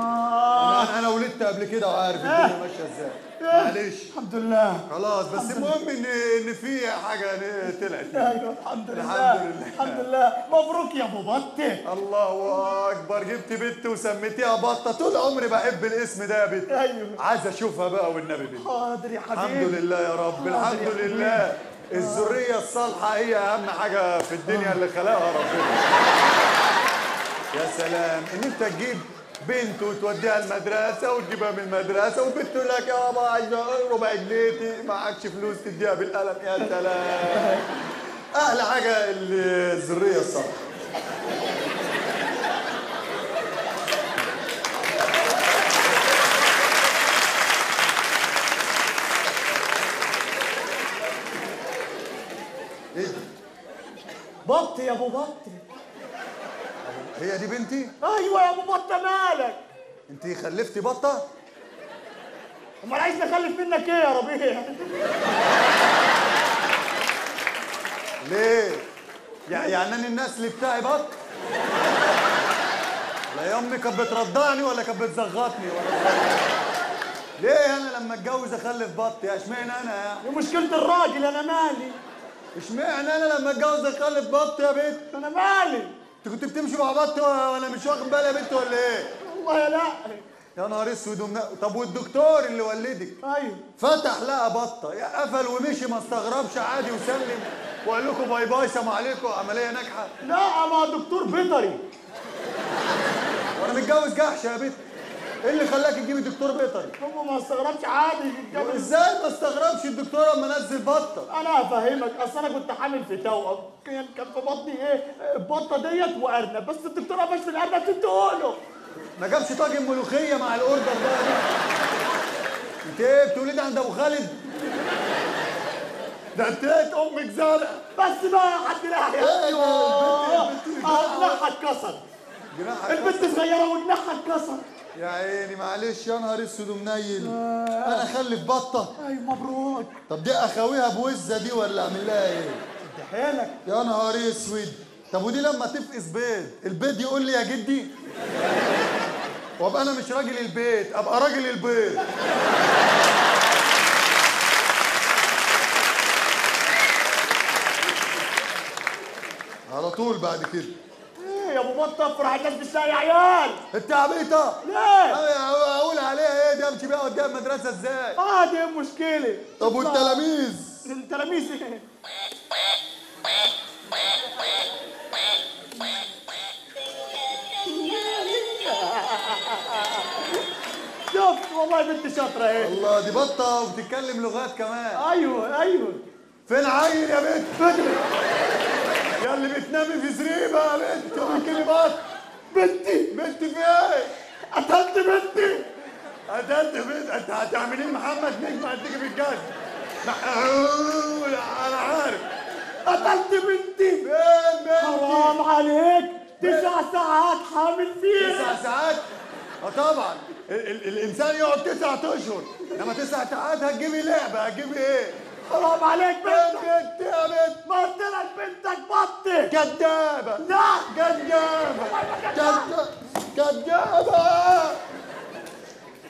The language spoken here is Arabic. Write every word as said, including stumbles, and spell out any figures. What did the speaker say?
انا ولدت قبل كده وعارف الدنيا ماشيه ازاي. معلش الحمد لله خلاص، بس المهم ان ان في حاجه طلعت. ايوه الحمد لله الحمد لله. مبروك يا ابو بطه. الله اكبر، جبت بنت وسميتيها بطه. طول عمري بحب الاسم ده يا بنت. ايوه عايز اشوفها بقى والنبي بنت. حاضر يا حبيبي. الحمد لله يا رب، الحمد لله. الذريه الصالحه هي اهم حاجه في الدنيا اللي خلقها ربنا. يا سلام ان انت تجيب بنت وتوديها المدرسة وتجيبها من المدرسة وبنت تقول لك يا بابا عايزة ربع جنيه، معكش فلوس تديها بالقلم. يا سلام أحلى حاجة الذرية الصالحة. إيه؟ بط يا أبو بط. هي دي بنتي؟ ايوه يا ابو بطه مالك؟ انتي خلفتي بطه؟ امال عايز اخلف منك ايه يا ربيع؟ ليه؟ يعني انا النسل بتاعي بط؟ لا يا امي كانت بترضعني ولا كانت بتزغطني ولا ليه انا لما اتجوز اخلف بط؟ يا اشمعنى انا يعني؟ دي مشكله الراجل، انا مالي. اشمعنى انا لما اتجوز اخلف بط يا بنت؟ انا مالي. انت كنت بتمشي مع بط وانا مش واخد بالي يا بنت ولا ايه؟ والله لا. يا نهار اسود. طب والدكتور اللي ولدك؟ ايوه فتح لقى بطه، قفل ومشي ما استغربش عادي وسلم وقال لكم باي باي سلام عليكم عمليه ناجحه؟ لا ما دكتور بيطري. وانا متجوز جحش يا بنت. ايه اللي خلاك تجيبي دكتور بيطري؟ هو ما استغربش عادي. ازاي ما استغربش الدكتور اما نزل بطه؟ انا هفهمك، اصل انا كنت حامل في توأم، كان كان في بطني ايه؟ البطه ديت وارنب، بس الدكتور قفش في الارنب تقوله. ما جابش طاجن ملوخيه مع الاوردر ده. انت ايه بتولدي عند ابو خالد؟ ده انت ايه امك زرقاء؟ بس بقى حد ناحيه. ايوه اه جناحها اتكسر. جناحها البنت صغيره وجناحها اتكسر. يا عيني معلش. يا نهار اسود ومنيل. انا اخلف بطه؟ ايوه مبروك. طب دي اخويها بوزه دي ولا اعمل لها ايه؟ شد حيلك. يا نهار اسود. طب ودي لما تفقس بيض البيض يقول لي يا جدي؟ وابقى انا مش راجل البيت، ابقى راجل البيض. على طول بعد كده يا ابو بطه افرح الناس بالشارع يا عيال. انت عبيطه ليه؟ اقول عليها ايه دي؟ امشي بيها قدام المدرسه ازاي؟ اه دي مشكله. طب والتلاميذ؟ التلاميذ ايه؟ شوف والله بنت شاطره اهي. الله دي بطه وبتتكلم لغات كمان. ايوه ايوه. فين عيل يا بنت؟ فين يا اللي بتنامي في زريبه يا بنت وبتكلمي بط؟ بنتي بنتي في ايه؟ قتلت بنتي قتلت بنتي. انت هتعمليه محمد نجم هتيجي بالجد. انا عارف قتلت بنتي. فين بنتي؟ حرام عليك تسع ساعات حامل فيها. تسع ساعات؟ اه طبعا ال ال الانسان يقعد تسع اشهر، لما تسع ساعات هتجيبي لعبه هتجيبي ايه؟ حرام عليك بنتك. بنتي يا بنت ما قلت لك بنتك بطي. كدابه. لا كدابه كدابه كدابه.